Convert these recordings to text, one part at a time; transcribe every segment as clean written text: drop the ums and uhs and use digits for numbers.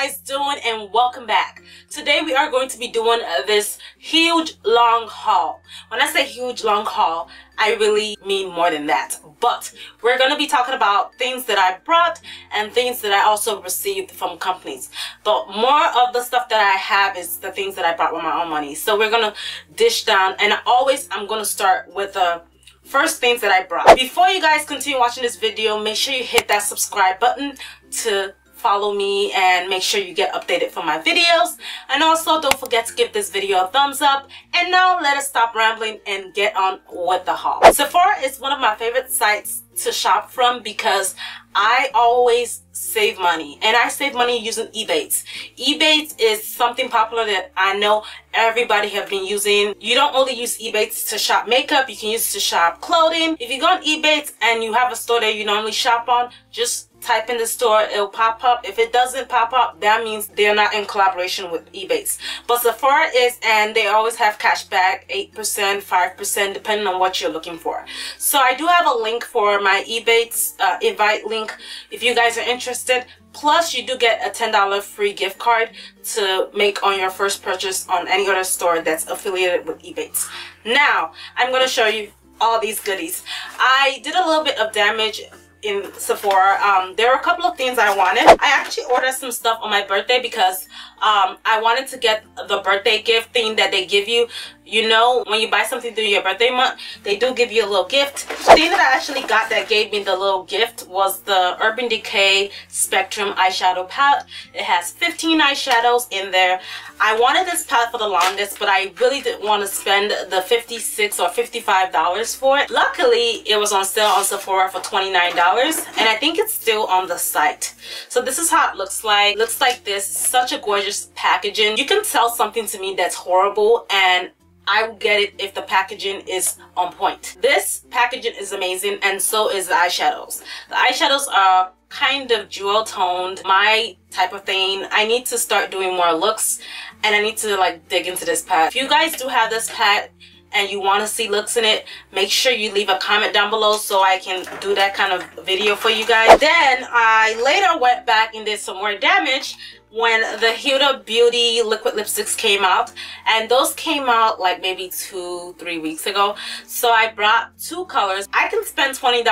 guys doing, and welcome back. Today we are going to be doing this huge long haul. When I say huge long haul, I really mean more than that, but we're going to be talking about things that I brought and things that I also received from companies. But more of the stuff that I have is the things that I bought with my own money. So we're going to dish down, and I'm going to start with the first things that I brought. Before you guys continue watching this video, make sure you hit that subscribe button to follow me and make sure you get updated for my videos, and also don't forget to give this video a thumbs up. And now let us stop rambling and get on with the haul. Sephora is one of my favorite sites to shop from because I always save money, and I save money using Ebates. Ebates is something popular that I know everybody have been using. You don't only use Ebates to shop makeup, you can use it to shop clothing. If you go on Ebates and you have a store that you normally shop on, just type in the store, it'll pop up. If it doesn't pop up, that means they're not in collaboration with Ebates. But Sephora is, and they always have cash back, 8%, 5%, depending on what you're looking for. So I do have a link for my Ebates invite link if you guys are interested. Plus, you do get a $10 free gift card to make on your first purchase on any other store that's affiliated with Ebates. Now, I'm going to show you all these goodies. I did a little bit of damage in Sephora. There were a couple of things I wanted. I actually ordered some stuff on my birthday because I wanted to get the birthday gift thing that they give you. You know, when you buy something through your birthday month, they do give you a little gift. The thing that I actually got that gave me the little gift was the Urban Decay Spectrum Eyeshadow Palette. It has 15 eyeshadows in there. I wanted this palette for the longest, but I really didn't want to spend the $56 or $55 for it. Luckily, it was on sale on Sephora for $29, and I think it's still on the site. So this is how it looks like. Looks like this. Such a gorgeous packaging. You can sell something to me that's horrible, and I will get it if the packaging is on point. This packaging is amazing, and so is the eyeshadows. The eyeshadows are kind of jewel toned, my type of thing. I need to start doing more looks, and I need to like dig into this palette. If you guys do have this palette and you want to see looks in it, make sure you leave a comment down below so I can do that kind of video for you guys. Then I later went back and did some more damage when the Huda Beauty liquid lipsticks came out, and those came out like maybe 2-3 weeks ago. So I brought two colors. I can spend $20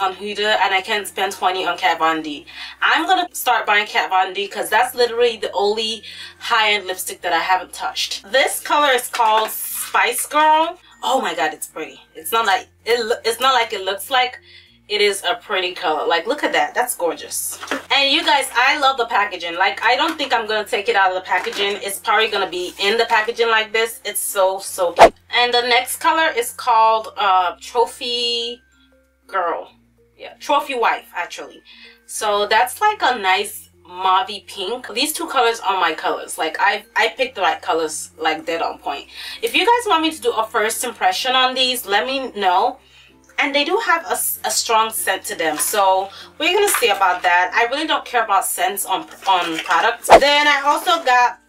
on Huda, and I can spend $20 on Kat Von D. I'm gonna start buying Kat Von D because that's literally the only high-end lipstick that I haven't touched. This color is called Spice Girl. Oh my god, it's pretty. It's not like it looks like. It is a pretty color. Like, look at that. That's gorgeous. And you guys, I love the packaging. Like, I don't think I'm gonna take it out of the packaging. It's probably gonna be in the packaging like this. It's so cute. And the next color is called Trophy Girl. Yeah, Trophy Wife, actually. So that's like a nice mauvey pink. These two colors are my colors. Like, I picked the right colors. Like, they're on point. If you guys want me to do a first impression on these, let me know. And they do have a strong scent to them, so we're gonna see about that. I really don't care about scents on products. Then I also got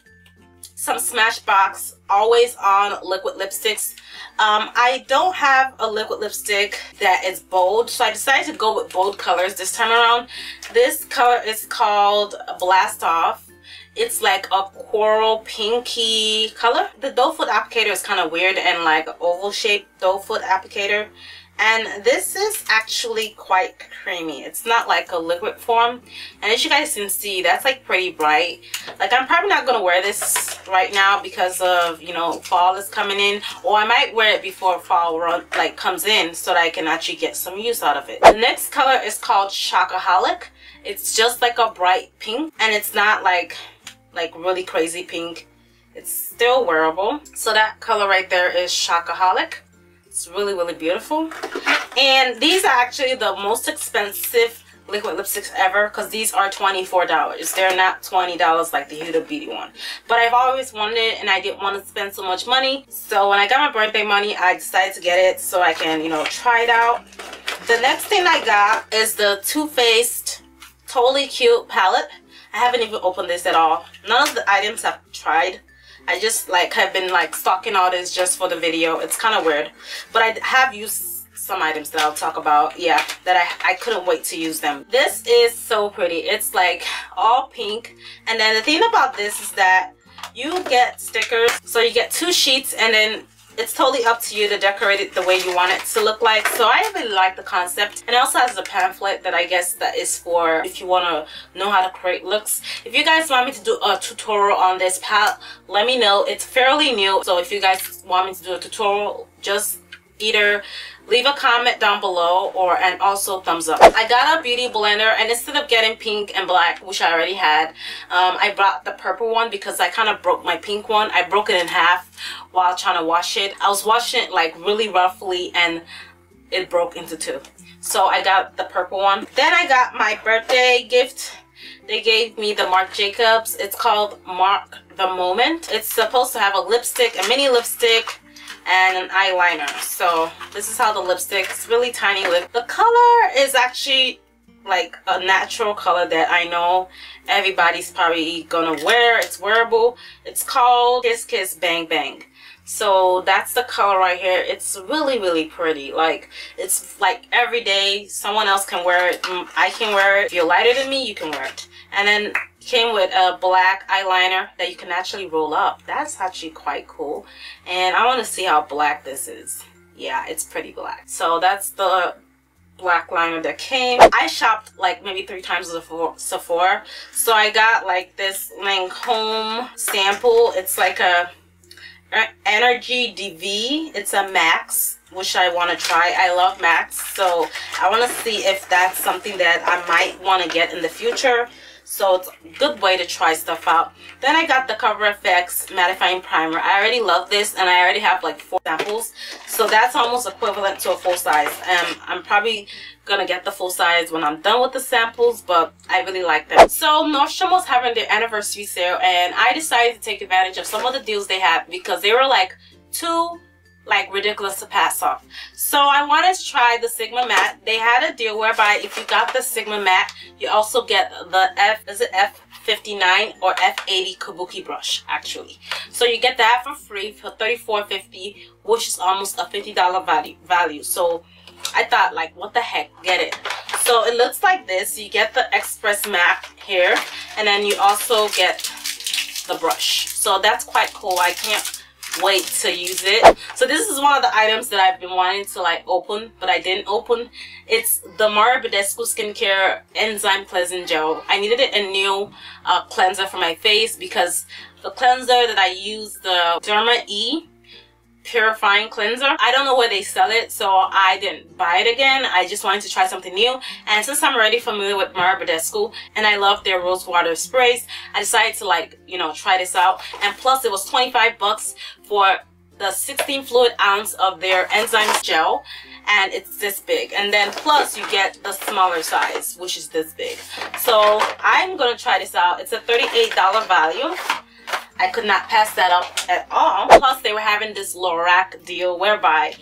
some Smashbox always on liquid lipsticks. I don't have a liquid lipstick that is bold, so I decided to go with bold colors this time around. This color is called Blast Off. It's like a coral pinky color. The doe foot applicator is kind of weird and like oval shaped doe foot applicator. And this is actually quite creamy. It's not like a liquid form. And as you guys can see, that's like pretty bright. Like, I'm probably not going to wear this right now because of, you know, fall is coming in. Or I might wear it before fall like comes in so that I can actually get some use out of it. The next color is called Chocoholic. It's just like a bright pink. And it's not like really crazy pink. It's still wearable. So that color right there is Chocoholic. It's really beautiful, and these are actually the most expensive liquid lipsticks ever because these are $24. They're not $20 like the Huda Beauty one, but I've always wanted it, and I didn't want to spend so much money. So when I got my birthday money, I decided to get it so I can, you know, try it out. The next thing I got is the Too Faced Totally Cute palette. I haven't even opened this at all. None of the items I've tried. I just like have been like stocking all this just for the video. It's kind of weird, but I have used some items that I'll talk about, yeah, that I couldn't wait to use them. This is so pretty. It's like all pink, and then the thing about this is that you get stickers, so you get two sheets, and then it's totally up to you to decorate it the way you want it to look like. So I really like the concept. And it also has a pamphlet that I guess that is for if you want to know how to create looks. If you guys want me to do a tutorial on this palette, let me know. It's fairly new, so if you guys want me to do a tutorial, just either leave a comment down below or and also thumbs up. I got a Beauty Blender, and instead of getting pink and black, which I already had, I brought the purple one because I kind of broke my pink one. I broke it in half while trying to wash it. I was washing it like really roughly and it broke into two. So I got the purple one. Then I got my birthday gift. They gave me the Marc Jacobs. It's called Mark the Moment. It's supposed to have a lipstick, a mini lipstick, and an eyeliner. So this is how the lipstick, it's really tiny lip. The color is actually like a natural color that I know everybody's probably gonna wear. It's wearable. It's called Kiss Kiss Bang Bang. So that's the color right here. It's really, really pretty. Like, it's like every day someone else can wear it. I can wear it. If you're lighter than me, you can wear it. And then came with a black eyeliner that you can actually roll up. That's actually quite cool. And I want to see how black this is. Yeah, it's pretty black. So that's the black liner that came. I shopped like maybe 3 times at Sephora. So I got like this Lancôme sample. It's like a Energy DV. It's a Max, which I want to try. I love Max. So I want to see if that's something that I might want to get in the future. So it's a good way to try stuff out. Then I got the Cover FX mattifying primer. I already love this, and I already have like 4 samples. So that's almost equivalent to a full size. I'm probably gonna get the full size when I'm done with the samples, but I really like them. So Nordstrom was having their anniversary sale, and I decided to take advantage of some of the deals they had because they were like too like ridiculous to pass off. So I wanted to try the Sigma matte. They had a deal whereby if you got the Sigma matte, you also get the F59 or F80 kabuki brush actually. So you get that for free for $34.50, which is almost a $50 value. So I thought, like, what the heck, get it. So it looks like this. You get the express matte here, and then you also get the brush. So that's quite cool. I can't wait to use it. So this is one of the items that I've been wanting to like open, but I didn't open. It's the Mario Badescu Skincare Enzyme Cleansing Gel. I needed a new cleanser for my face because the cleanser that I use, the Derma E purifying cleanser, I don't know where they sell it, so I didn't buy it again. I just wanted to try something new, and since I'm already familiar with Mario Badescu and I love their rose water sprays, I decided to, like, you know, try this out. And plus it was 25 bucks for the 16 fluid ounce of their enzyme gel, and it's this big, and then plus you get the smaller size, which is this big. So I'm gonna try this out. It's a $38 value. I could not pass that up at all. Plus they were having this Lorac deal whereby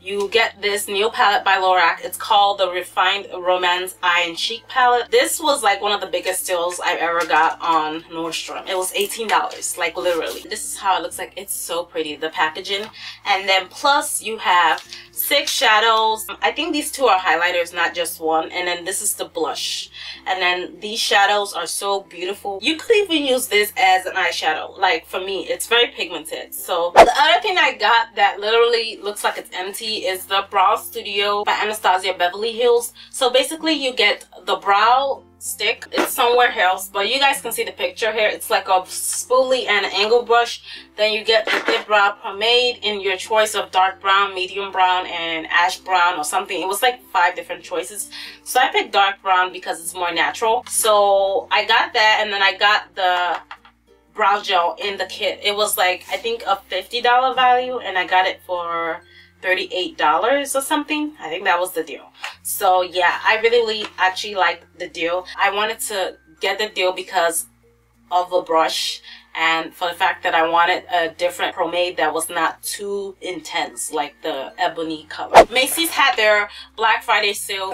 you get this new palette by Lorac. It's called the Refined Romance Eye and Cheek palette. This was like one of the biggest deals I've ever got on Nordstrom. It was $18, like literally. This is how it looks like. It's so pretty, the packaging. And then plus you have 6 shadows. I think these 2 are highlighters, not just one. And then this is the blush. And then these shadows are so beautiful. You could even use this as an eyeshadow. Like for me, it's very pigmented. So the other thing I got that literally looks like it's empty is the Brow Studio by Anastasia Beverly Hills. So basically you get the brow stick. It's somewhere else, but you guys can see the picture here. It's like a spoolie and an angle brush. Then you get the thick brow pomade in your choice of dark brown, medium brown, and ash brown or something. It was like 5 different choices. So I picked dark brown because it's more natural. So I got that, and then I got the brow gel in the kit. It was like, I think, a $50 value, and I got it for $38 or something. I think that was the deal. So yeah, I really actually liked the deal. I wanted to get the deal because of a brush, and for the fact that I wanted a different pomade that was not too intense like the ebony color. Macy's had their Black Friday sale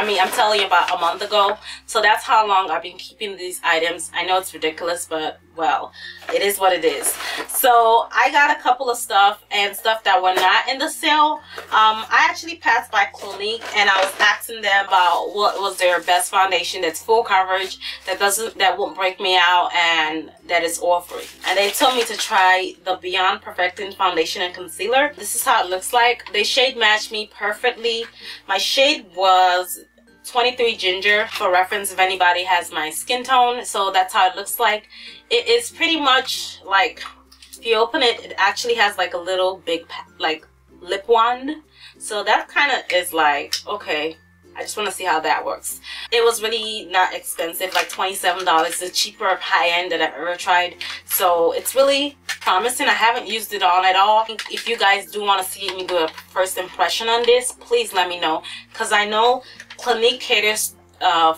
I'm telling you, about a month ago. So that's how long I've been keeping these items. I know it's ridiculous, but well, it is what it is. So I got a couple of stuff and stuff that were not in the sale. I actually passed by Clinique and I was asking them about what was their best foundation that's full coverage, that won't break me out, and that is all free. And they told me to try the Beyond Perfecting foundation and concealer. This is how it looks like. They shade matched me perfectly. My shade was 23 Ginger, for reference if anybody has my skin tone. So that's how it looks like. It is pretty much like, if you open it, it actually has like a little big like lip wand. So that kind of is like, okay, I just want to see how that works. It was really not expensive, like $27, the cheaper high-end that I've ever tried. So it's really promising. I haven't used it on at all. If you guys do want to see me do a first impression on this, please let me know, because I know Clinique caters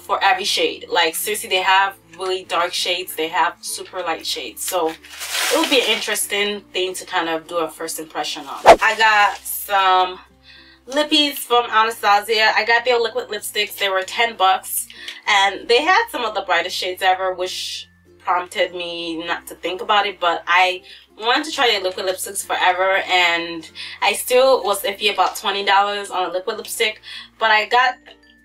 for every shade. Like seriously, they have really dark shades, they have super light shades, so it would be an interesting thing to kind of do a first impression on. I got some lippies from Anastasia. I got their liquid lipsticks. They were $10 and they had some of the brightest shades ever, which prompted me not to think about it, but I wanted to try their liquid lipsticks forever and I still was iffy about $20 on a liquid lipstick. But I got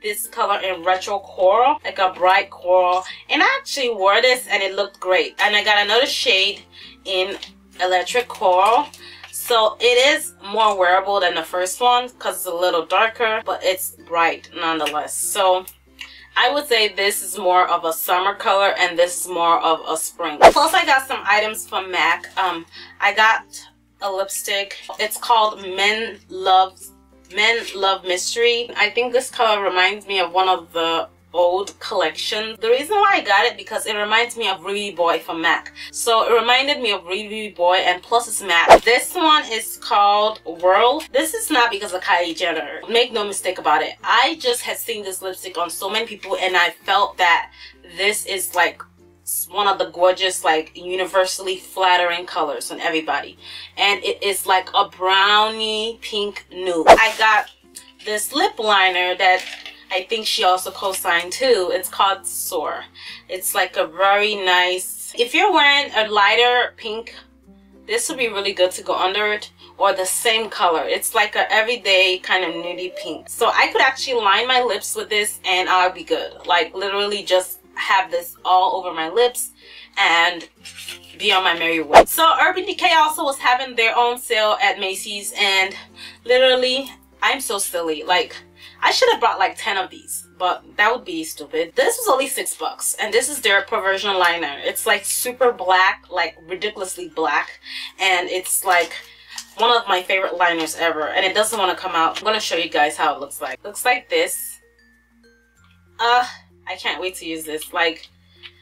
this color in Retro Coral, like a bright coral, and I actually wore this and it looked great. And I got another shade in Electric Coral. So it is more wearable than the first one because it's a little darker, but it's bright nonetheless. So I would say this is more of a summer color and this is more of a spring. Plus I got some items from MAC. I got a lipstick. It's called Men Love Mystery. I think this color reminds me of one of the old collection. The reason why I got it because it reminds me of Ruby Boy from MAC. So it reminded me of Ruby Boy, and plus it's MAC. This one is called Whirl. This is not because of Kylie Jenner, make no mistake about it. I just had seen this lipstick on so many people and I felt that this is like one of the gorgeous, like universally flattering colors on everybody, and it is like a brownie pink nude. I got this lip liner that I think she also co-signed too. It's called Soar. It's like a very nice, if you're wearing a lighter pink, this would be really good to go under it, or the same color. It's like a everyday kind of nudie pink. So I could actually line my lips with this and I'll be good. Like literally just have this all over my lips and be on my merry way. So Urban Decay also was having their own sale at Macy's, and literally I'm so silly. Like I should have bought like 10 of these, but that would be stupid. This was only $6 and this is their Perversion liner. It's like super black, like ridiculously black, and it's like one of my favorite liners ever, and it doesn't want to come out. I'm going to show you guys how it looks like. Looks like this. I can't wait to use this. Like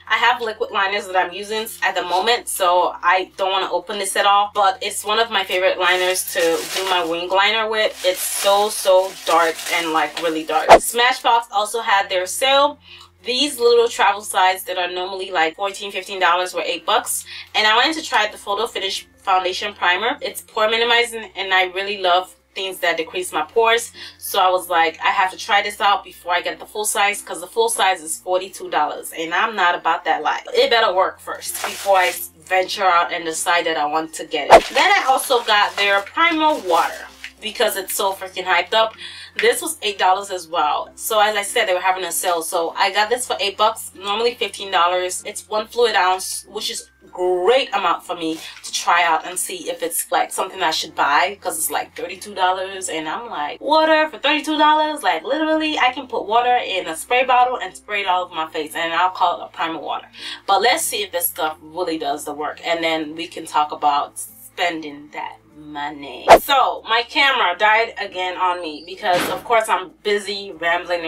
I have liquid liners that I'm using at the moment, so I don't want to open this at all, but it's one of my favorite liners to do my wing liner with. It's so dark, and like really dark. Smashbox also had their sale. These little travel size that are normally like $14–$15 were $8, and I wanted to try the Photo Finish foundation primer. It's pore minimizing and I really love things that decrease my pores, so I was like, I have to try this out before I get the full size, because the full size is $42 and I'm not about that life. It better work first before I venture out and decide that I want to get it. Then I also got their Primer Water because it's so freaking hyped up. This was $8 as well. So as I said, they were having a sale, so I got this for $8, normally $15. It's 1 fluid ounce, which is great amount for me to try out and see if it's like something I should buy, because it's like $32 and I'm like, water for $32? Like literally I can put water in a spray bottle and spray it all over my face and I'll call it a Primer Water. But let's see if this stuff really does the work, and then we can talk about spending that money. So my camera died again on me because of course I'm busy rambling.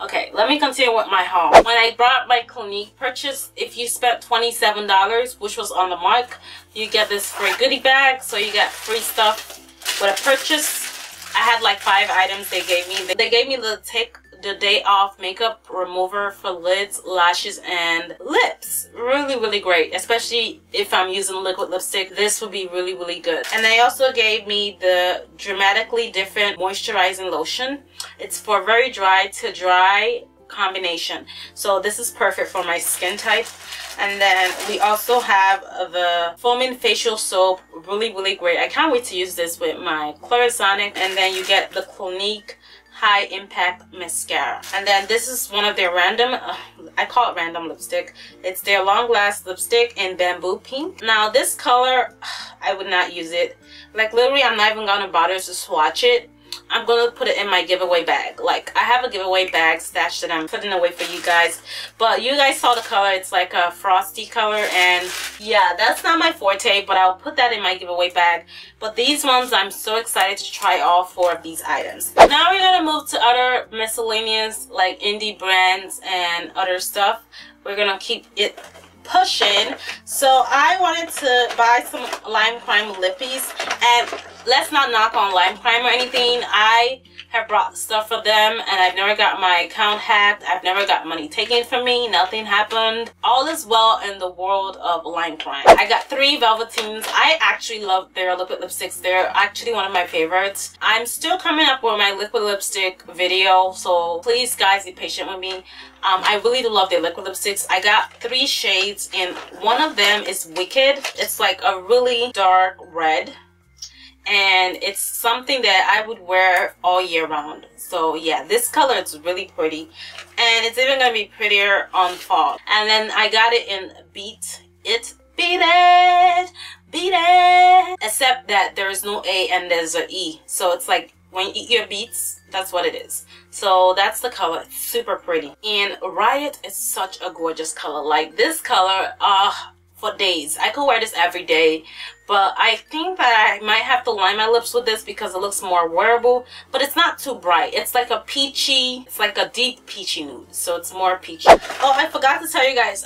Okay, let me continue with my haul. When I brought my Clinique purchase, if you spent $27, which was on the mark, you get this free goodie bag. So you get free stuff with a purchase. I had like 5 items they gave me. They gave me the Take the Day Off makeup remover for lids, lashes, and lips. really, really great, especially if I'm using liquid lipstick. This would be really, really good. And they also gave me the Dramatically Different Moisturizing Lotion. It's for very dry to dry combination, so this is perfect for my skin type. And then we also have the Foaming Facial Soap, really, really great. I can't wait to use this with my Clarisonic. And then you get the Clinique High Impact Mascara. And then this is one of their random, I call it random lipstick. It's their Long Last Lipstick in Bamboo Pink. Now this color, I would not use it. Like literally, I'm not even gonna bother to swatch it. I'm gonna put it in my giveaway bag. Like I have a giveaway bag stash that I'm putting away for you guys, but you guys saw the color. It's like a frosty color, and yeah, that's not my forte, but I'll put that in my giveaway bag. But these ones, I'm so excited to try all four of these items. Now we're gonna move to other miscellaneous like indie brands and other stuff. We're gonna keep it pushing. So I wanted to buy some Lime Crime lippies, and let's not knock on Lime Crime or anything. I have brought stuff for them, and I've never got my account hacked. I've never got money taken from me. Nothing happened. All is well in the world of Lime Crime. I got three Velveteens. I actually love their liquid lipsticks. They're actually one of my favorites. I'm still coming up with my liquid lipstick video, so please guys be patient with me. I really do love their liquid lipsticks. I got three shades, and one of them is Wicked. It's like a really dark red, and it's something that I would wear all year round. So yeah, this color is really pretty, and it's even gonna be prettier on fall. And then I got it in Beat It, except that there is no A and there's an E, so it's like when you eat your beets, that's what it is. So that's the color. It's super pretty. And Riot is such a gorgeous color. Like this color, for days. I could wear this every day, but I think that I might have to line my lips with this because it looks more wearable, but it's not too bright. It's like a peachy, it's like a deep peachy nude, so it's more peachy. Oh, I forgot to tell you guys,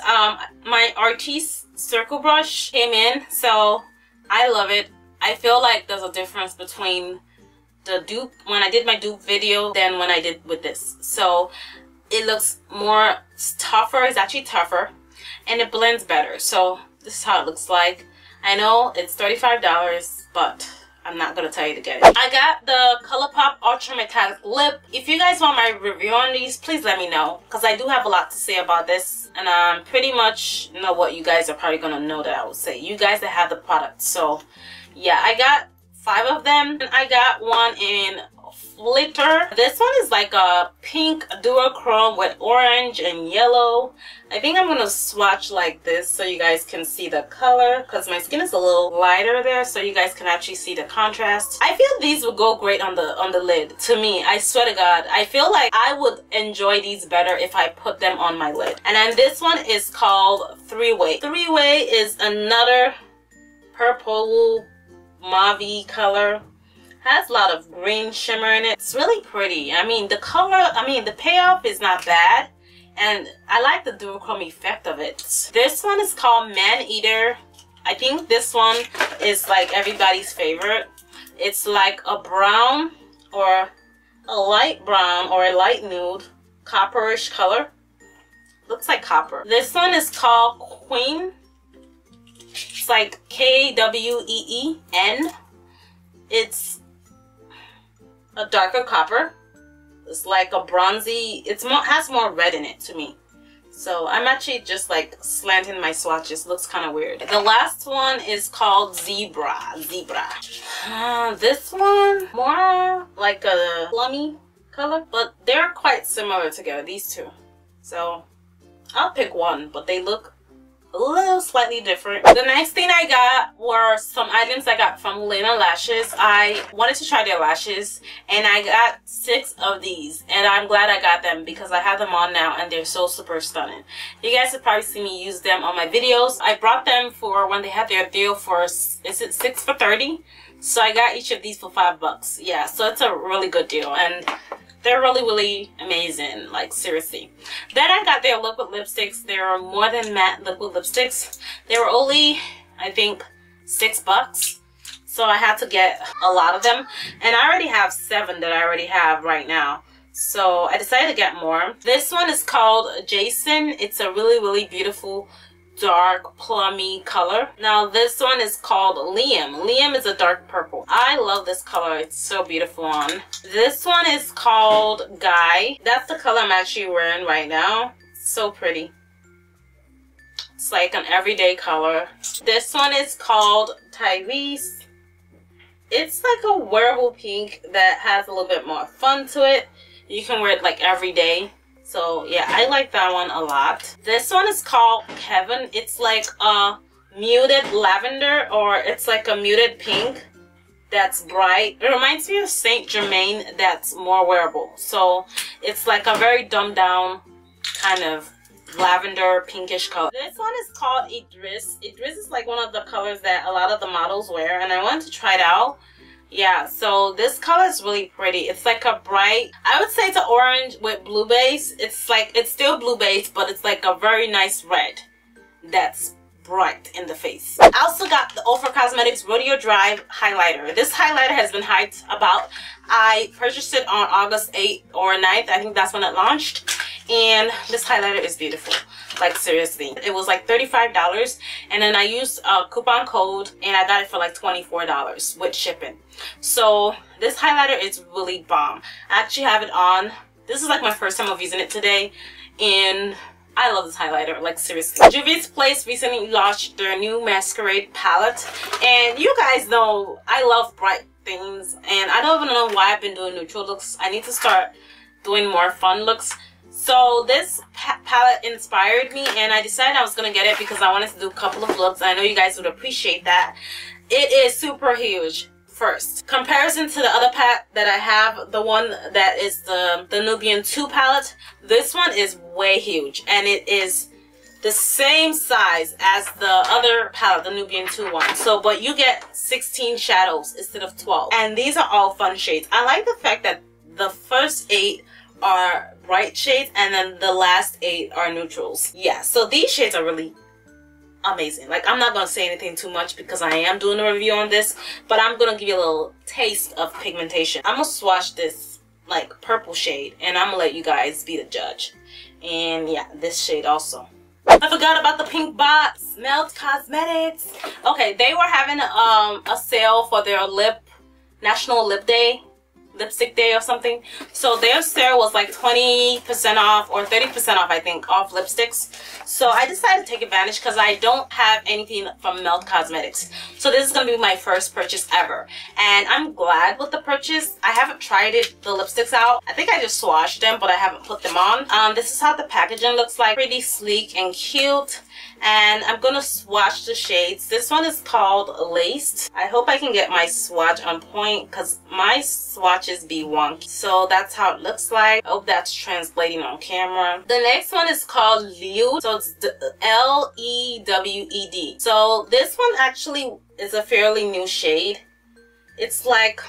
my Artiste circle brush came in, so I love it. I feel like there's a difference between the dupe, when I did my dupe video, than when I did with this. So it looks more tougher, it's actually tougher, and it blends better. So this is how it looks like. I know it's $35, but I'm not gonna tell you to get it. I got the ColourPop Ultra Metallic Lip. If you guys want my review on these, please let me know, because I do have a lot to say about this, and I'm pretty much know what you guys are probably gonna know that I would say. You guys that have the product. So yeah, I got 5 of them, and I got one in Flitter. This one is like a pink duochrome with orange and yellow. I think I'm gonna swatch like this so you guys can see the color, because my skin is a little lighter there, so you guys can actually see the contrast. I feel these would go great on the lid. To me, I swear to God, I feel like I would enjoy these better if I put them on my lid. And then this one is called Three-Way. Three-Way is another purple mauve color. Has a lot of green shimmer in it. It's really pretty. I mean, the color, I mean, the payoff is not bad, and I like the duochrome effect of it. This one is called Man Eater. I think this one is like everybody's favorite. It's like a brown or a light brown or a light nude copperish color. Looks like copper. This one is called Queen. It's like Kween. It's a darker copper. It's like a bronzy, it's more, has more red in it to me. So I'm actually just like slanting my swatches. Looks kind of weird. The last one is called Zebra. This one more like a plummy color, but they're quite similar together, these two, so I'll pick one, but they look a little slightly different. The next thing I got were some items I got from Lena Lashes. I wanted to try their lashes, and I got 6 of these, and I'm glad I got them because I have them on now, and they're so super stunning. You guys have probably seen me use them on my videos. I brought them for when they had their deal for, is it 6 for $30? So I got each of these for $5. Yeah, so it's a really good deal, and they're really, really amazing, like seriously. Then I got their liquid lipsticks. They are more than matte liquid lipsticks. They were only, I think, $6. So I had to get a lot of them. And I already have 7 that I already have right now. So I decided to get more. This one is called Jason. It's a really, really beautiful dark plummy color. Now this one is called Liam. Liam is a dark purple. I love this color. It's so beautiful on. This one is called Guy. That's the color I'm actually wearing right now. It's so pretty. It's like an everyday color. This one is called Tyrese. It's like a wearable pink that has a little bit more fun to it. You can wear it like every day. So yeah, I like that one a lot. This one is called Kevin. It's like a muted lavender, or it's like a muted pink that's bright. It reminds me of Saint Germain that's more wearable. So it's like a very dumbed down kind of lavender pinkish color. This one is called Idris. Idris is like one of the colors that a lot of the models wear, and I wanted to try it out. Yeah, so this color is really pretty. It's like a bright, I would say it's an orange with blue base. It's like, it's still blue base, but it's like a very nice red that's bright in the face. I also got the Ofra Cosmetics Rodeo Drive highlighter. This highlighter has been hyped about. I purchased it on August 8th or 9th. I think that's when it launched. And this highlighter is beautiful. Like seriously, it was like $35, and then I used a coupon code and I got it for like $24 with shipping. So this highlighter is really bomb. I actually have it on. This is like my first time of using it today, and I love this highlighter, like seriously. Juvia's Place recently launched their new Masquerade palette, and you guys know I love bright things, and I don't even know why I've been doing neutral looks. I need to start doing more fun looks. So this palette inspired me, and I decided I was going to get it because I wanted to do a couple of looks. I know you guys would appreciate that. It is super huge. First, comparison to the other palette that I have, the one that is the Nubian 2 palette, this one is way huge, and it is the same size as the other palette, the Nubian 2 one. So, but you get 16 shadows instead of 12. And these are all fun shades. I like the fact that the first 8 are bright shades and then the last 8 are neutrals. Yeah, so these shades are really amazing. Like, I'm not gonna say anything too much because I am doing a review on this, but I'm gonna give you a little taste of pigmentation. I'm gonna swatch this like purple shade and I'm gonna let you guys be the judge. And yeah, this shade also. I forgot about the pink box, Melt Cosmetics. Okay, they were having a sale for their National Lip Day, lipstick day or something. So their sale was like 20% off or 30% off, I think, off lipsticks. So I decided to take advantage because I don't have anything from Melt Cosmetics. So this is gonna be my first purchase ever, and I'm glad with the purchase. I haven't tried it, the lipsticks out. I think I just swatched them, but I haven't put them on. This is how the packaging looks like. Pretty sleek and cute. And I'm gonna swatch the shades. This one is called Laced. I hope I can get my swatch on point because my swatches be wonky. So that's how it looks like. I hope that's translating on camera. The next one is called Lewd. So it's L-E-W-E-D. So this one actually is a fairly new shade. It's like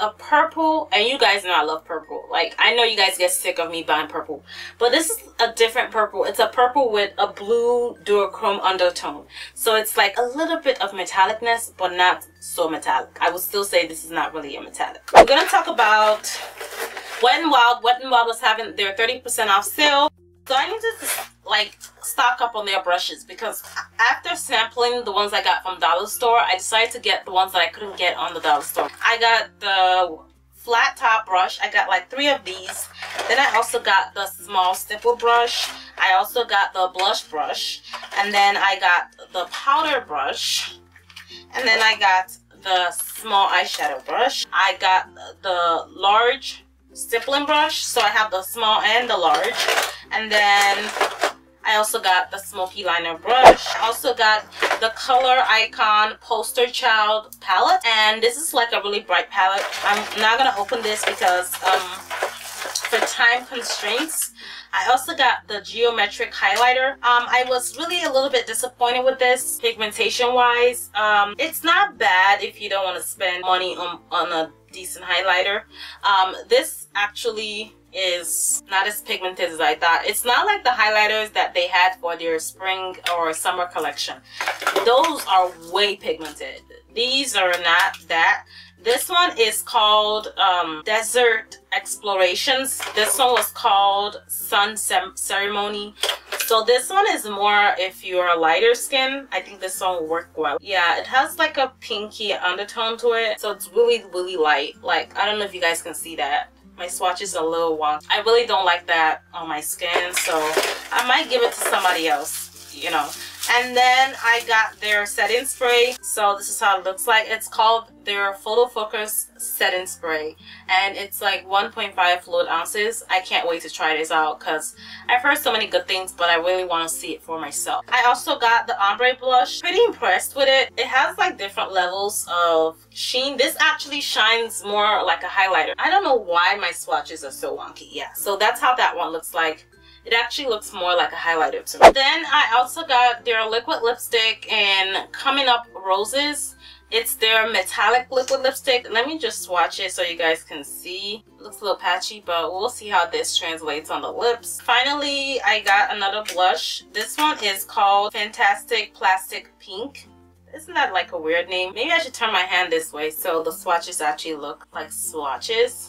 a purple, and you guys know I love purple. Like, I know you guys get sick of me buying purple, but this is a different purple. It's a purple with a blue duochrome undertone, so it's like a little bit of metallicness, but not so metallic. I would still say this is not really a metallic. We're gonna talk about Wet n Wild was having their 30% off sale, so I need to like stock up on their brushes, because after sampling the ones I got from Dollar Store, I decided to get the ones that I couldn't get on the Dollar Store. I got the flat top brush. I got like 3 of these. Then I also got the small stipple brush. I also got the blush brush. And then I got the powder brush. And then I got the small eyeshadow brush. I got the large stippling brush. So I have the small and the large. And then I also got the smoky liner brush. I also got the Color Icon Poster Child palette, and this is like a really bright palette. I'm not gonna open this because for time constraints. I also got the geometric highlighter. I was really a little bit disappointed with this pigmentation wise. It's not bad if you don't want to spend money on a decent highlighter. This actually is not as pigmented as I thought. It's not like the highlighters that they had for their spring or summer collection. Those are way pigmented. These are not that. This one is called Desert Explorations. This one was called Sun Ceremony. So this one is more if you're lighter skin. I think this one will work well. Yeah, it has like a pinky undertone to it. So it's really, really light. Like, I don't know if you guys can see that. My swatch is a little wonky. I really don't like that on my skin. So I might give it to somebody else, you know. And then I got their setting spray. So this is how it looks like. It's called their Photo Focus setting spray, and it's like 1.5 fluid ounces. I can't wait to try this out because I've heard so many good things, but I really want to see it for myself. I also got the ombre blush. Pretty impressed with it. It has like different levels of sheen. This actually shines more like a highlighter. I don't know why my swatches are so wonky. Yeah, so that's how that one looks like. It actually looks more like a highlighter to me. Then I also got their liquid lipstick in Coming Up Roses. It's their metallic liquid lipstick. Let me just swatch it so you guys can see. It looks a little patchy, but we'll see how this translates on the lips. Finally, I got another blush. This one is called Fantastic Plastic Pink. Isn't that like a weird name? Maybe I should turn my hand this way so the swatches actually look like swatches.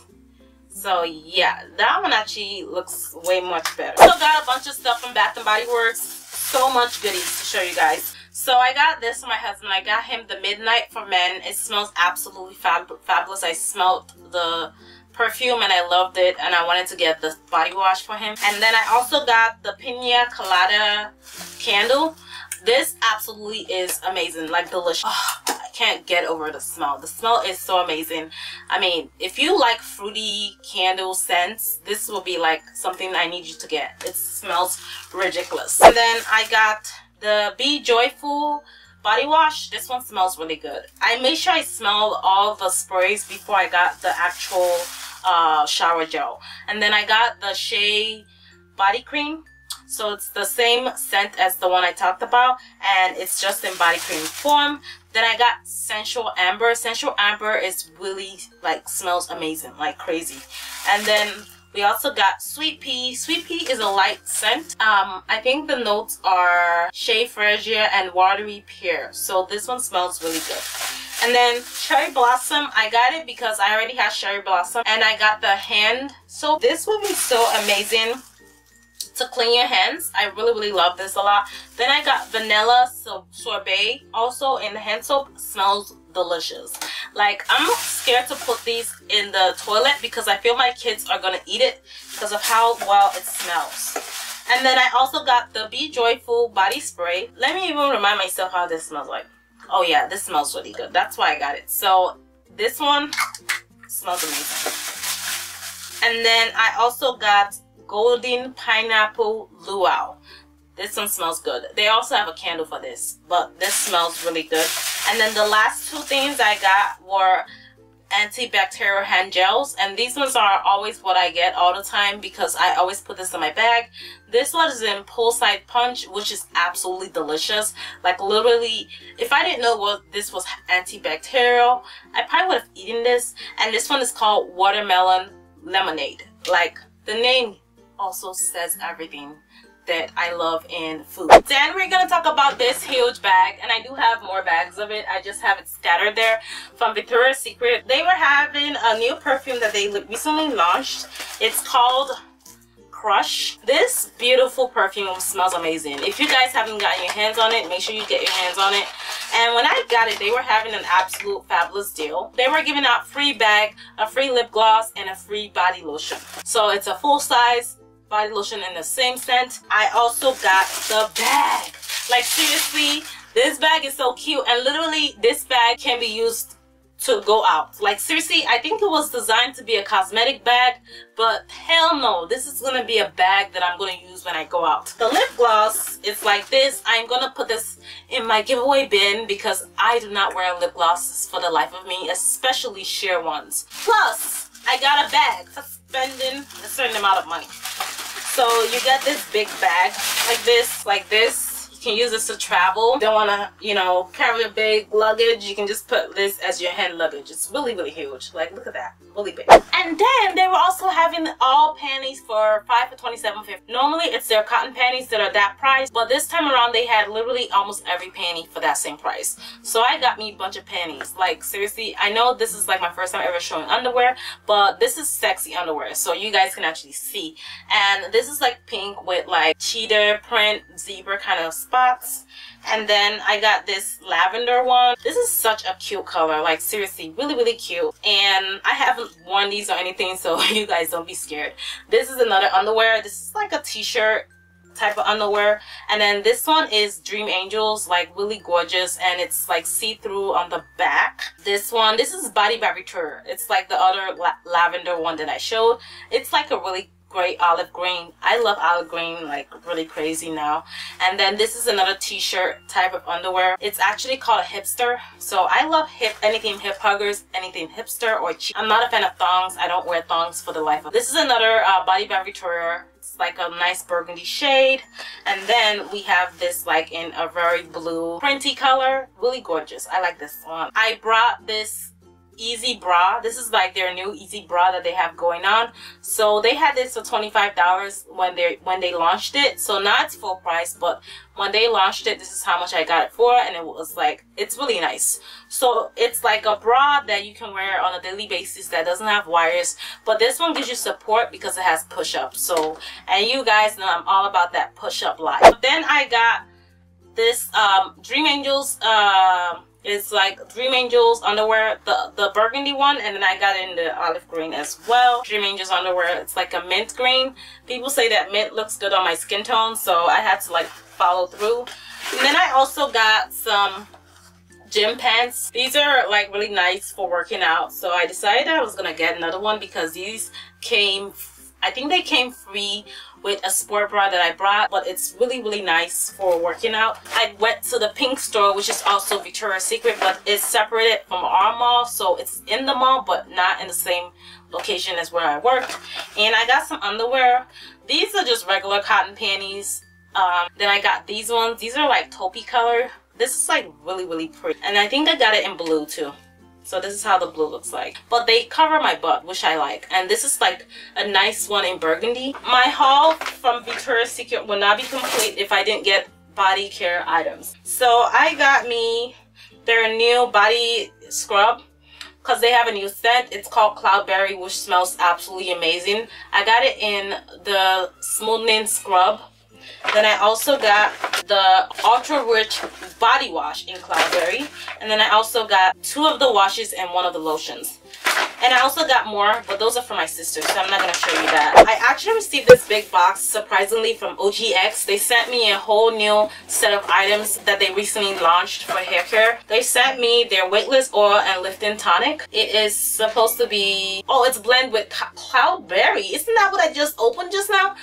So yeah, that one actually looks way much better. Still got a bunch of stuff from Bath & Body Works. So much goodies to show you guys. So I got this for my husband. I got him the Midnight for Men. It smells absolutely fabulous. I smelled the perfume and I loved it, and I wanted to get the body wash for him. And then I also got the Pina Colada candle. This absolutely is amazing, like delicious. Oh, I can't get over the smell. The smell is so amazing. I mean, if you like fruity candle scents, this will be like something I need you to get. It smells ridiculous. And then I got the Be Joyful body wash. This one smells really good. I made sure I smelled all the sprays before I got the actual shower gel. And then I got the Shea body cream. So it's the same scent as the one I talked about, and it's just in body cream form. Then I got Sensual Amber. Sensual Amber is really, like, smells amazing, like crazy. And then we also got Sweet Pea. Sweet Pea is a light scent. I think the notes are Shea Freesia and Watery Pear. So this one smells really good. And then Cherry Blossom, I got it because I already had Cherry Blossom, and I got the hand. So this will be so amazing to clean your hands. I really, really love this a lot. Then I got Vanilla Sorbet also in the hand soap. Smells delicious. Like, I'm scared to put these in the toilet because I feel my kids are gonna eat it because of how well it smells. And then I also got the Be Joyful body spray. Let me even remind myself how this smells like. Oh yeah, this smells really good. That's why I got it. So this one smells amazing. And then I also got Golden Pineapple Luau. This one smells good. They also have a candle for this, but this smells really good. And then the last two things I got were antibacterial hand gels, and these ones are always what I get all the time because I always put this in my bag. This one is in Poolside Punch, which is absolutely delicious. Like, literally, if I didn't know what this was antibacterial, I probably would have eaten this. And this one is called Watermelon Lemonade. Like, the name also says everything that I love in food. Then we're gonna talk about this huge bag, and I do have more bags of it. I just have it scattered there from Victoria's Secret. They were having a new perfume that they recently launched. It's called Crush. This beautiful perfume smells amazing. If you guys haven't gotten your hands on it, make sure you get your hands on it. And when I got it, they were having an absolute fabulous deal. They were giving out free bag, a free lip gloss, and a free body lotion. So it's a full size body lotion in the same scent. I also got the bag. Like, seriously, this bag is so cute, and literally this bag can be used to go out. Like, seriously, I think it was designed to be a cosmetic bag, but hell no, this is gonna be a bag that I'm gonna use when I go out. The lip gloss is like this. I'm gonna put this in my giveaway bin because I do not wear lip glosses for the life of me, especially sheer ones. Plus, I got a bag for spending a certain amount of money. So you get this big bag like this. You can use this to travel. Don't want to, you know, carry a big luggage. You can just put this as your hand luggage. It's really, really huge. Like, look at that. Really big. And then they were also having all panties for $5 for $27.50. Normally, it's their cotton panties that are that price. But this time around, they had literally almost every panty for that same price. So I got me a bunch of panties. Like, seriously, I know this is like my first time ever showing underwear, but this is sexy underwear. So you guys can actually see. And this is like pink with like cheetah print, zebra kind of spots. And then I got this lavender one. This is such a cute color. Like, seriously, really, really cute. And I haven't worn these or anything, so you guys don't be scared. This is another underwear. This is like a t-shirt type of underwear. And then this one is Dream Angels, like really gorgeous, and it's like see-through on the back. This one, this is Body by Retro. It's like the other lavender one that I showed. It's like a really great olive green. I love olive green like really crazy now. And then this is another t-shirt type of underwear. It's actually called a hipster. So I love anything hip huggers, anything hipster or cheap. I'm not a fan of thongs. I don't wear thongs for the life of. This is another Body by Victoria. It's like a nice burgundy shade. And then we have this like in a very blue printy color. Really gorgeous. I like this one. I brought this Easy Bra. This is like their new Easy Bra that they have going on. So they had this for $25 when they launched it. So now it's full price, but when they launched it, this is how much I got it for, and it was like, it's really nice. So it's like a bra that you can wear on a daily basis that doesn't have wires, but this one gives you support because it has push-ups. So, and you guys know I'm all about that push-up life. But then I got this Dream Angels it's like Dream Angels underwear, the burgundy one, and then I got it in the olive green as well. Dream Angels underwear, it's like a mint green. People say that mint looks good on my skin tone, so I had to like follow through. And then I also got some gym pants. These are like really nice for working out, so I decided I was gonna get another one because these came, I think they came free with a sport bra that I brought, but it's really, really nice for working out. I went to the Pink store, which is also Victoria's Secret, but it's separated from our mall, so it's in the mall, but not in the same location as where I worked. And I got some underwear. These are just regular cotton panties. Then I got these ones. These are like taupey color. This is like really, really pretty. And I think I got it in blue too. So this is how the blue looks like. But they cover my butt, which I like. And this is like a nice one in burgundy. My haul from Victoria's Secret would not be complete if I didn't get body care items. So I got me their new body scrub, because they have a new scent. It's called Cloudberry, which smells absolutely amazing. I got it in the smoothing scrub. Then I also got the Ultra Rich Body Wash in Cloudberry. And then I also got two of the washes and one of the lotions. And I also got more, but those are for my sister, so I'm not going to show you that. I actually received this big box, surprisingly, from OGX. They sent me a whole new set of items that they recently launched for hair care. They sent me their weightless oil and lifting tonic. It is supposed to be... oh, it's blend with Cloudberry. Isn't that what I just opened just now?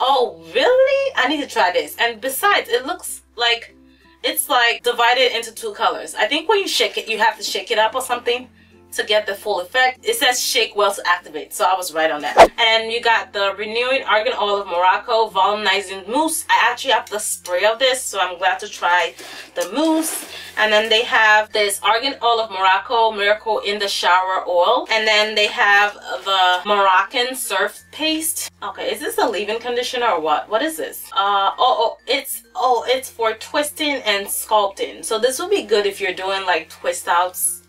Oh, really? I need to try this. And besides, it looks like it's like divided into two colors. I think when you shake it, you have to shake it up or something to get the full effect. It says shake well to activate, so I was right on that. And you got the Renewing Argan Oil of Morocco Volumizing Mousse. I actually have the spray of this, so I'm glad to try the mousse. And then they have this Argan Oil of Morocco Miracle in the Shower Oil. And then they have the Moroccan Surf Paste. Okay, is this a leave-in conditioner or what? What is this? It's for twisting and sculpting. So this would be good if you're doing like twist outs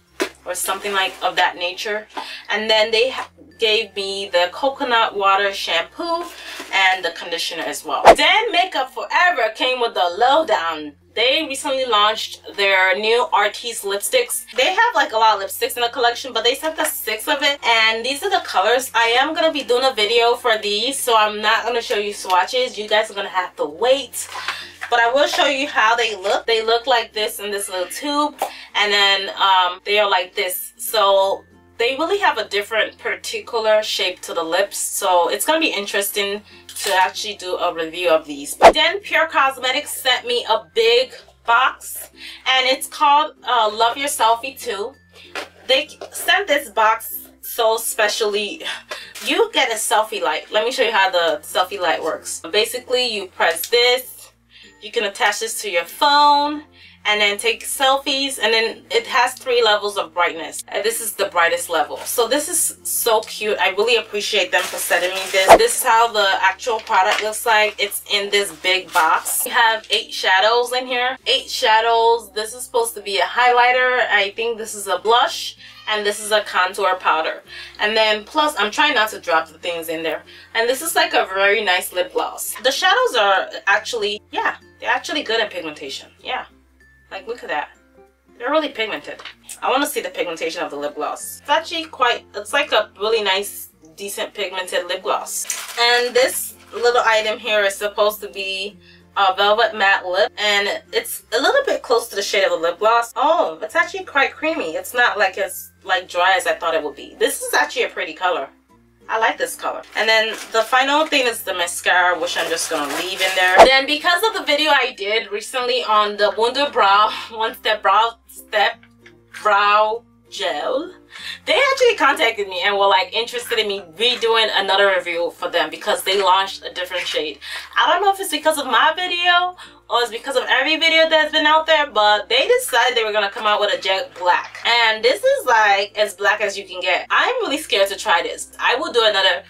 or something like of that nature. And then they gave me the coconut water shampoo and the conditioner as well. Then Makeup Forever came with the lowdown. They recently launched their new Artiste lipsticks. They have like a lot of lipsticks in the collection, but they sent us 6 of it. And these are the colors. I am going to be doing a video for these, so I'm not going to show you swatches. You guys are going to have to wait. But I will show you how they look. They look like this in this little tube. And then they are like this. So they really have a different particular shape to the lips. So it's going to be interesting to actually do a review of these. But then Pure Cosmetics sent me a big box, and it's called Love Your Selfie 2. They sent this box so specially. You get a selfie light. Let me show you how the selfie light works. Basically, you press this. You can attach this to your phone and then take selfies, and then it has 3 levels of brightness. And this is the brightest level. So this is so cute. I really appreciate them for sending me this. This is how the actual product looks like. It's in this big box. We have 8 shadows in here. 8 shadows. This is supposed to be a highlighter. I think this is a blush. And this is a contour powder. And then plus, I'm trying not to drop the things in there. And this is like a very nice lip gloss. The shadows are actually, yeah, they're actually good at pigmentation. Yeah. Like, look at that. They're really pigmented. I want to see the pigmentation of the lip gloss. It's actually quite, it's like a really nice, decent pigmented lip gloss. And this little item here is supposed to be a velvet matte lip, and it's a little bit close to the shade of the lip gloss. Oh, it's actually quite creamy. It's not like as like dry as I thought it would be. This is actually a pretty color. I like this color. And then the final thing is the mascara, which I'm just gonna leave in there. Then, because of the video I did recently on the Wonder Brow One Step Brow Gel, they actually contacted me and were like interested in me redoing another review for them because they launched a different shade. I don't know if it's because of my video or it's because of every video that's been out there, but they decided they were gonna come out with a jet black, and this is like as black as you can get. I'm really scared to try this. I will do another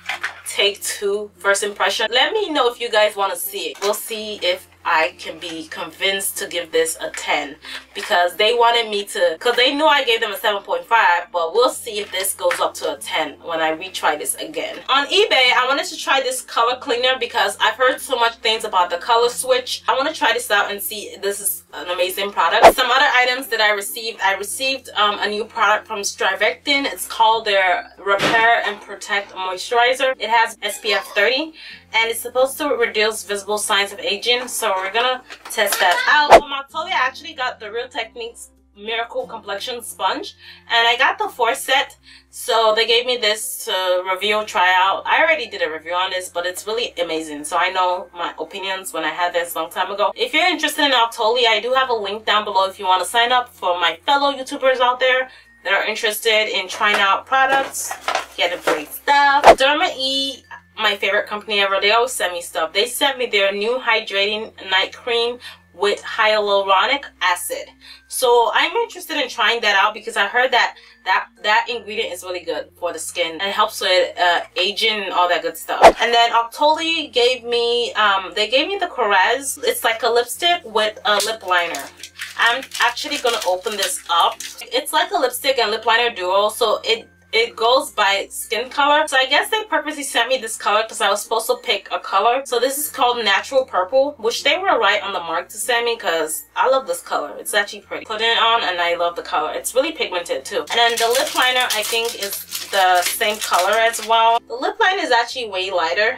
take 2 first impression. Let me know if you guys want to see it. We'll see if I can be convinced to give this a 10, because they wanted me to, because they knew I gave them a 7.5, but we'll see if this goes up to a 10 when I retry this again. On eBay, I wanted to try this color cleaner because I've heard so much things about the color switch. I want to try this out and see if this is an amazing product. Some other items that I received a new product from Strivectin. It's called their Repair and Protect Moisturizer. It has SPF 30. And it's supposed to reduce visible signs of aging, so we're gonna test that out. From Octolia, I actually got the Real Techniques Miracle Complexion Sponge, and I got the 4 set, so they gave me this to review, try out. I already did a review on this, but it's really amazing, so I know my opinions when I had this a long time ago. If you're interested in Octolia, I do have a link down below if you want to sign up for my fellow YouTubers out there that are interested in trying out products, getting great stuff. Derma E, my favorite company ever, they always send me stuff. They sent me their new hydrating night cream with hyaluronic acid, so I'm interested in trying that out because I heard that that ingredient is really good for the skin and helps with aging and all that good stuff. And then Octolia gave me they gave me the Coraz. It's like a lipstick with a lip liner. I'm actually gonna open this up. It's like a lipstick and lip liner duo, so it goes by skin color. So I guess they purposely sent me this color because I was supposed to pick a color. So this is called Natural Purple, which they were right on the mark to send me because I love this color. It's actually pretty. Put it on and I love the color. It's really pigmented too. And then the lip liner, I think, is the same color as well. The lip liner is actually way lighter.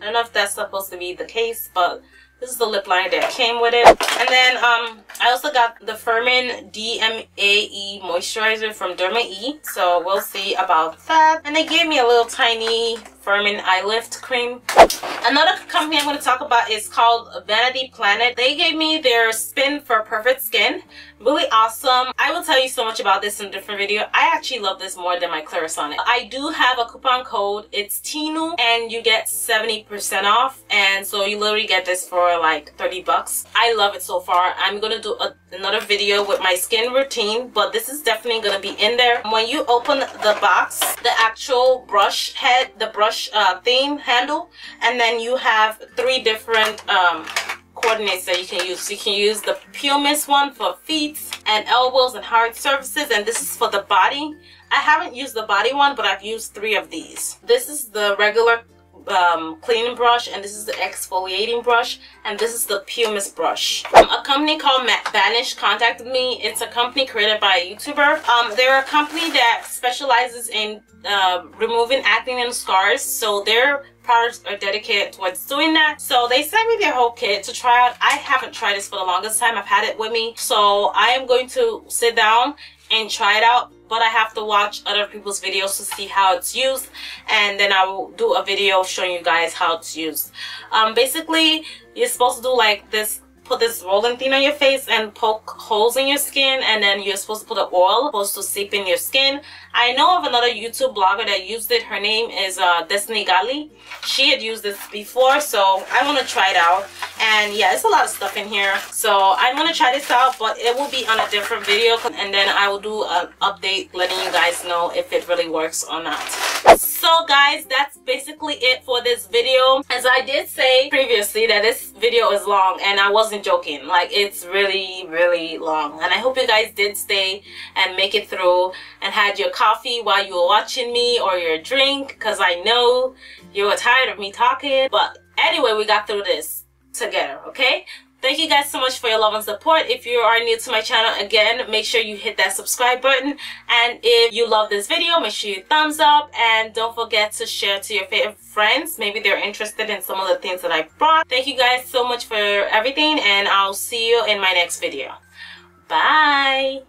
I don't know if that's supposed to be the case, but this is the lip liner that came with it. And then I also got the Firmin DMAE Moisturizer from Derma E. So we'll see about that. And they gave me a little tiny Firmin Eye Lift Cream. Another company I'm going to talk about is called Vanity Planet. They gave me their Spin for Perfect Skin. Really awesome. I will tell you so much about this in a different video. I actually love this more than my Clarisonic. I do have a coupon code. It's TINU and you get 70% off. And so you literally get this for like 30 bucks. I love it so far. I'm gonna do another video with my skin routine, but this is definitely gonna be in there. When you open the box, the actual brush head, the brush thing handle, and then you have 3 different coordinates that you can use. You can use the Pumice one for feet and elbows and hard surfaces, and this is for the body. I haven't used the body one, but I've used 3 of these. This is the regular cleaning brush, and this is the exfoliating brush, and this is the Pumice brush. A company called Vanish contacted me. It's a company created by a YouTuber. They're a company that specializes in removing acne and scars, so their products are dedicated towards doing that. So they sent me their whole kit to try out. I haven't tried this for the longest time. I've had it with me, so I am going to sit down and try it out, but I have to watch other people's videos to see how it's used, and then I will do a video showing you guys how it's used. Basically, you're supposed to do like this, put this rolling thing on your face and poke holes in your skin, and then you're supposed to put the oil, supposed to seep in your skin. I know of another YouTube blogger that used it. Her name is Destiny Gali. She had used this before, so I want to try it out. And yeah, it's a lot of stuff in here, so I'm gonna try this out, but it will be on a different video, and then I will do an update letting you guys know if it really works or not. So guys, that's basically it for this video. As I did say previously that this video is long, and I wasn't joking. Like, it's really long, and I hope you guys did stay and make it through and had your coffee while you were watching me, or your drink, because I know you were tired of me talking. But anyway, we got through this together, okay? Thank you guys so much for your love and support. If you are new to my channel, again, make sure you hit that subscribe button. And if you love this video, make sure you thumbs up, and don't forget to share to your favorite friends. Maybe they're interested in some of the things that I brought. Thank you guys so much for everything, and I'll see you in my next video. Bye!